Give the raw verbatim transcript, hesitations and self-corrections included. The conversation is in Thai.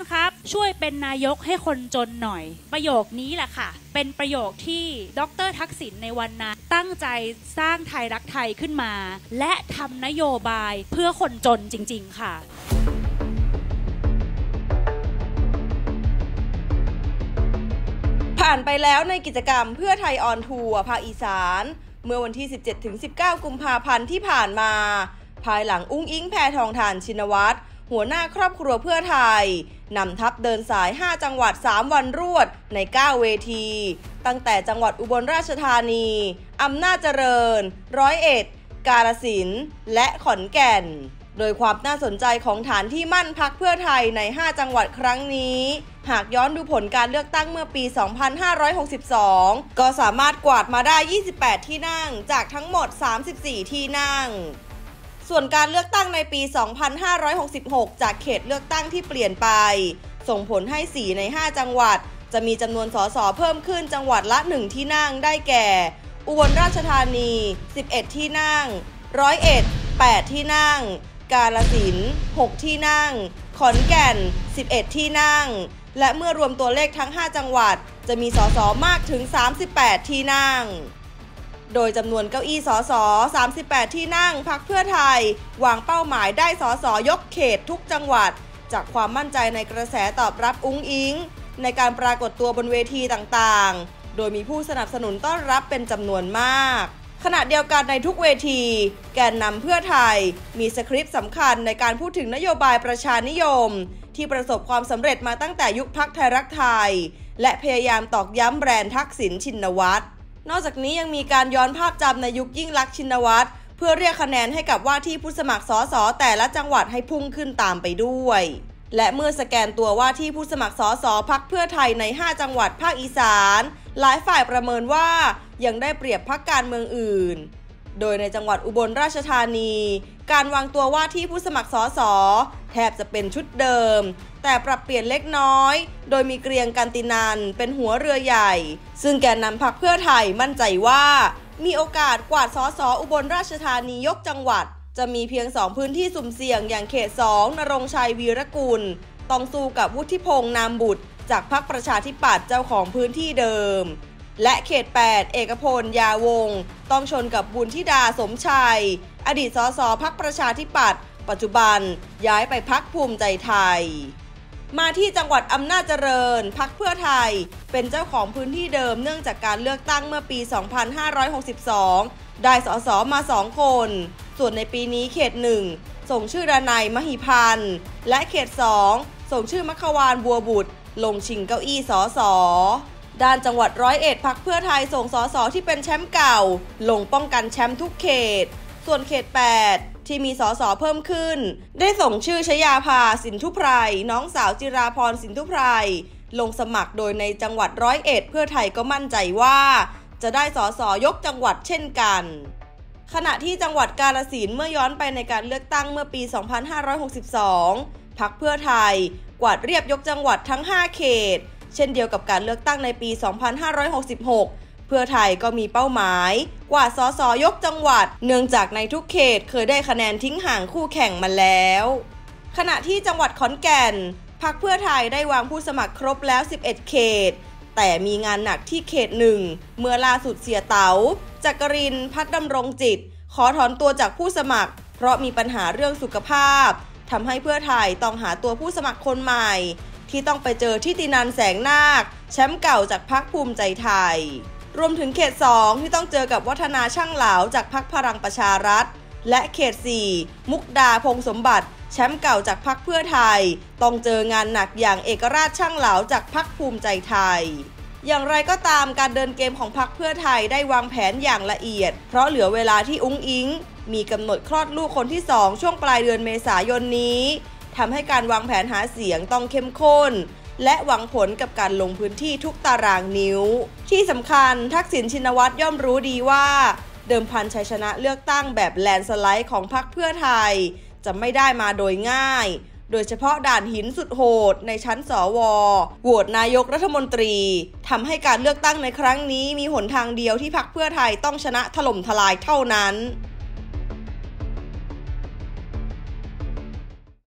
านครับช่วยเป็นนายกให้คนจนหน่อยประโยคนี้แหละค่ะเป็นประโยคที่ดร.ทักษิณในวันนั้นตั้งใจสร้างไทยรักไทยขึ้นมาและทำนโยบายเพื่อคนจนจริงๆค่ะผ่านไปแล้วในกิจกรรมเพื่อไทยออนทัวร์ภาคอีสานเมื่อวันที่ สิบเจ็ดถึงสิบเก้า กุมภาพันธ์ที่ผ่านมาภายหลังอุ้งอิงแพทองธารชินวัตรหัวหน้าครอบครัวเพื่อไทยนำทัพเดินสายห้าจังหวัดสามวันรวดในเก้าเวทีตั้งแต่จังหวัดอุบลราชธานีอำนาจเจริญร้อยเอ็ดกาฬสินธุ์และขอนแก่นโดยความน่าสนใจของฐานที่มั่นพรรคเพื่อไทยในห้าจังหวัดครั้งนี้หากย้อนดูผลการเลือกตั้งเมื่อปี สองพันห้าร้อยหกสิบสอง ก็สามารถกวาดมาได้ยี่สิบแปดที่นั่งจากทั้งหมดสามสิบสี่ที่นั่งส่วนการเลือกตั้งในปี สองพันห้าร้อยหกสิบหก จากเขตเลือกตั้งที่เปลี่ยนไปส่งผลให้สี่ในห้าจังหวัดจะมีจำนวนสสเพิ่มขึ้นจังหวัดละหนึ่งที่นั่งได้แก่อุบลราชธานีสิบเอ็ดที่นั่งร้อยเอ็ดแปดที่นั่งกาฬสินธุ์หกที่นั่งขอนแก่นสิบเอ็ดที่นั่งและเมื่อรวมตัวเลขทั้งห้าจังหวัดจะมีสสมากถึงสามสิบแปดที่นั่งโดยจำนวนเก้าอี้สสสามสิบแปดที่นั่งพรรคเพื่อไทยวางเป้าหมายได้สสยกเขตทุกจังหวัดจากความมั่นใจในกระแสตอบรับอุ๊งอิ๊งในการปรากฏตัวบนเวทีต่างๆโดยมีผู้สนับสนุนต้อนรับเป็นจำนวนมากขณะเดียวกันในทุกเวทีแกนนำเพื่อไทยมีสคริปต์สำคัญในการพูดถึงนโยบายประชานิยมที่ประสบความสำเร็จมาตั้งแต่ยุคพรรคไทยรักไทยและพยายามตอกย้ำแบรนด์ทักษิณชินวัตรนอกจากนี้ยังมีการย้อนภาพจำในยุคยิ่งลักษณ์ชินวัตรเพื่อเรียกคะแนนให้กับว่าที่ผู้สมัครสสแต่ละจังหวัดให้พุ่งขึ้นตามไปด้วยและเมื่อสแกนตัวว่าที่ผู้สมัครสสพรรคเพื่อไทยในห้าจังหวัดภาคอีสานหลายฝ่ายประเมินว่ายังได้เปรียบพรรคการเมืองอื่นโดยในจังหวัดอุบลราชธานีการวางตัวว่าที่ผู้สมัครสสแทบจะเป็นชุดเดิมแต่ปรับเปลี่ยนเล็กน้อยโดยมีเกรียงกันตินันเป็นหัวเรือใหญ่ซึ่งแกนนำพรรคเพื่อไทยมั่นใจว่ามีโอกาสกวาดสสอุบลราชธานียกจังหวัดจะมีเพียงสองพื้นที่สุ่มเสี่ยงอย่างเขตสองณรงค์ชัยวีรกุลต้องสู้กับวุฒิพงษ์นามบุตรจากพรรคประชาธิปัตย์เจ้าของพื้นที่เดิมและเขตแปดเอกพลยาวงศ์ต้องชนกับบุญธิดาสมชัยอดีตสสพรรคประชาธิปัตย์ปัจจุบันย้ายไปพรรคภูมิใจไทยมาที่จังหวัดอำนาจเจริญพรรคเพื่อไทยเป็นเจ้าของพื้นที่เดิมเนื่องจากการเลือกตั้งเมื่อปี สองพันห้าร้อยหกสิบสอง ได้สสมาสองคนส่วนในปีนี้เขตหนึ่งส่งชื่อดนัย มหิพันธ์และเขตสองส่งชื่อมัคควานบัวบุตรลงชิงเก้าอี้สสด้านจังหวัดร้อยเอ็ดพรรคเพื่อไทยส่งสสที่เป็นแชมป์เก่าลงป้องกันแชมป์ทุกเขตส่วนเขตแปดที่มีสสเพิ่มขึ้นได้ส่งชื่อชยาภาสินธุไพรน้องสาวจิราพรสินธุไพรลงสมัครโดยในจังหวัดร้อยเอ็ดเพื่อไทยก็มั่นใจว่าจะได้สสยกจังหวัดเช่นกันขณะที่จังหวัดกาฬสินธุ์เมื่อย้อนไปในการเลือกตั้งเมื่อปี สองพันห้าร้อยหกสิบสอง พรรคเพื่อไทยกวาดเรียบยกจังหวัดทั้งห้าเขตเช่นเดียวกับการเลือกตั้งในปี สองพันห้าร้อยหกสิบหก เพื่อไทยก็มีเป้าหมายกวาดสสยกจังหวัดเนื่องจากในทุกเขตเคยได้คะแนนทิ้งห่างคู่แข่งมาแล้วขณะที่จังหวัดขอนแก่นพรรคเพื่อไทยได้วางผู้สมัครครบแล้วสิบเอ็ดเขตแต่มีงานหนักที่เขตหนึ่งเมื่อล่าสุดเสียเต๋าจักรินทร์พัฒน์ดำรงจิตขอถอนตัวจากผู้สมัครเพราะมีปัญหาเรื่องสุขภาพทำให้เพื่อไทยต้องหาตัวผู้สมัครคนใหม่ที่ต้องไปเจอที่ตินันแสงนาคแชมป์เก่าจากพรรคภูมิใจไทยรวมถึงเขตสองที่ต้องเจอกับวัฒนาช่างเหลาจากพรรคพลังประชารัฐและเขตสี่มุกดาพงษ์สมบัติแชมป์เก่าจากพรรคเพื่อไทยต้องเจองานหนักอย่างเอกราชช่างเหลาจากพรรคภูมิใจไทยอย่างไรก็ตามการเดินเกมของพรรคเพื่อไทยได้วางแผนอย่างละเอียดเพราะเหลือเวลาที่อุ๊งอิ๊งมีกำหนดคลอดลูกคนที่สองช่วงปลายเดือนเมษายนนี้ทำให้การวางแผนหาเสียงต้องเข้มข้นและหวังผลกับการลงพื้นที่ทุกตารางนิ้วที่สำคัญทักษิณชินวัตรย่อมรู้ดีว่าเดิมพันชัยชนะเลือกตั้งแบบแลนสไลด์ของพรรคเพื่อไทยจะไม่ได้มาโดยง่ายโดยเฉพาะด่านหินสุดโหดในชั้นสวโหวตนายกรัฐมนตรีทำให้การเลือกตั้งในครั้งนี้มีหนทางเดียวที่พรรคเพื่อไทยต้องชนะถล่มทลายเท่านั้น